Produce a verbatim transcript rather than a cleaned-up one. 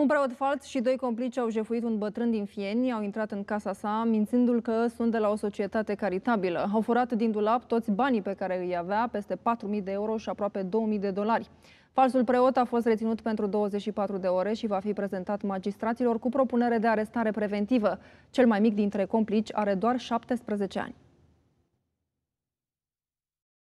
Un preot fals și doi complici au jefuit un bătrân din Fieni, au intrat în casa sa, mințindu-l că sunt de la o societate caritabilă. Au furat din dulap toți banii pe care îi avea, peste patru mii de euro și aproape două mii de dolari. Falsul preot a fost reținut pentru douăzeci și patru de ore și va fi prezentat magistraților cu propunere de arestare preventivă. Cel mai mic dintre complici are doar șaptesprezece ani.